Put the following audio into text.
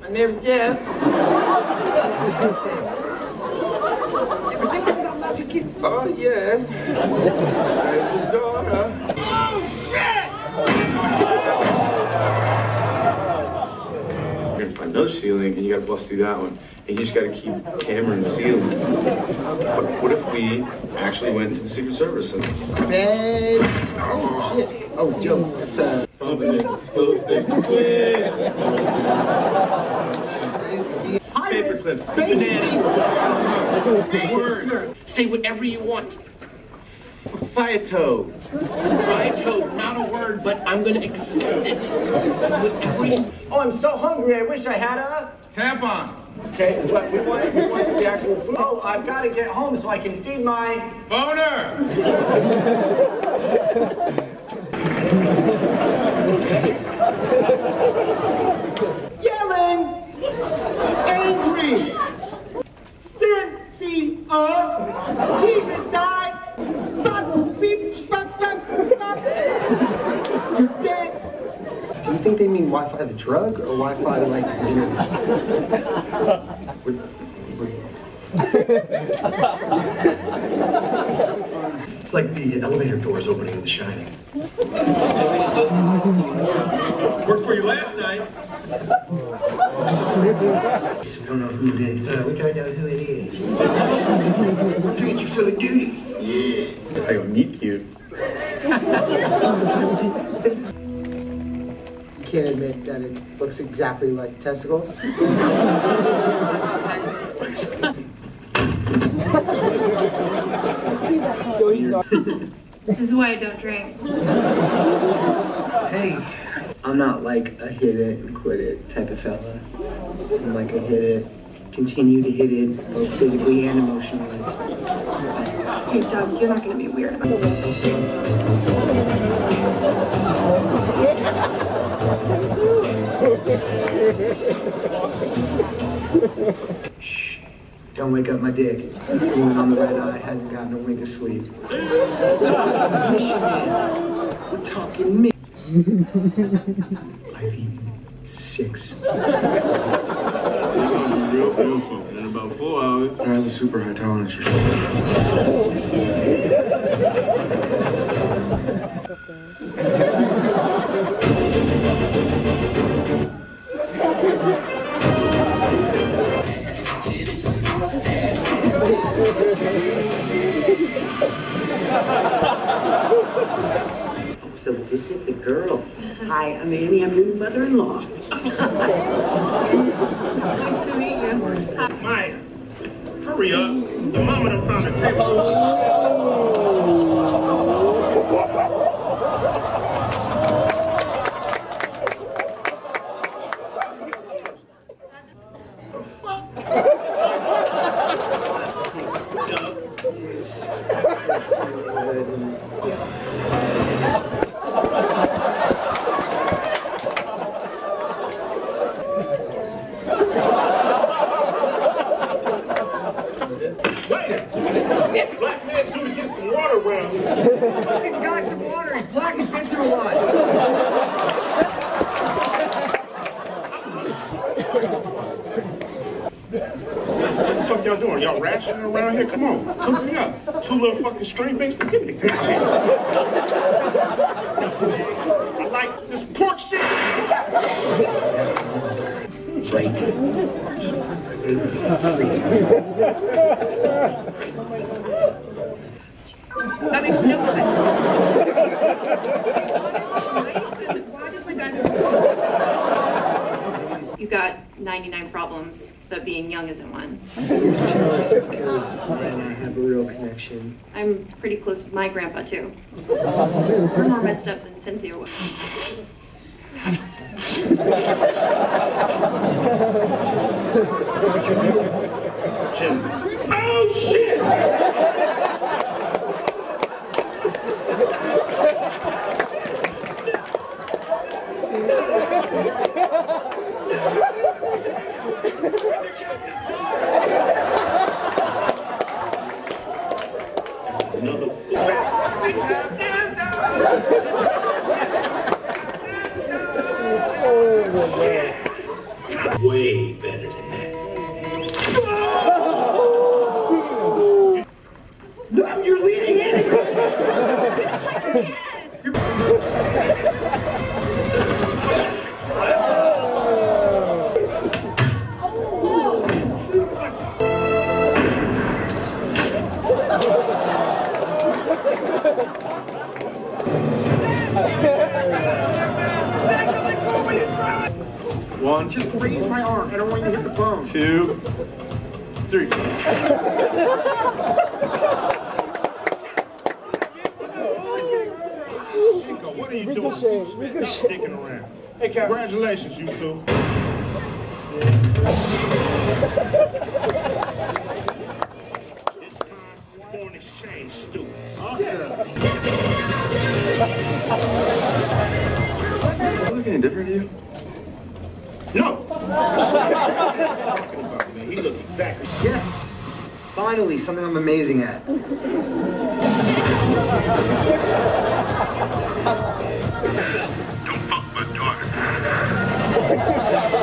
My name's Jeff. Oh, yes. There's his daughter. Oh, shit! Here's another ceiling, and you gotta bust through that one. And you just gotta keep hammering the ceiling. But what if we actually went to the Secret Service? And... Hey! Oh, shit. Oh, Joe, that's paper clips, bananas, words. Say whatever you want. Fiato. Fiato, not a word, but I'm gonna accept it. Oh, I'm so hungry, I wish I had a... tampon. Okay, but we want the actual food. Oh, I've gotta get home so I can feed my... boner! Yelling! Angry! Cynthia! Jesus died! You're dead! Do you think they mean Wi-Fi the drug, or Wi-Fi like It's like the elevator doors opening in The Shining. Worked for you last night. I don't know who it is. We don't know who it is. We'll treat you for a duty. Yeah. I don't need you. You can't admit that it looks exactly like testicles. This is why I don't drink. Hey, I'm not like a hit it and quit it type of fella. I'm like a hit it, continue to hit it, both physically and emotionally. Hey, Doug, you're not gonna be weird. Shh. Don't wake up my dick. The woman on the red eye hasn't gotten a wink of sleep. We're talking me. I've eaten 6. Real beautiful. In about 4 hours. I have a super high tolerance. So this is the girl. Hi, I'm Annie. I'm your new mother-in-law. Nice to meet you. Maya, hurry up. Your mama done found a table. I'm pretty close with my grandpa, too. We're more messed up than Cynthia was. Oh, shit! Wait. One. Just raise my arm. I don't want you to hit the bone. 2, 3. What are you doing? Sticking around. Hey, congratulations, you two. This time, foreign exchange students. Awesome. Do I look any different to you? No. He looked exactly. Yes. Finally, something I'm amazing at. Don't fuck my daughter.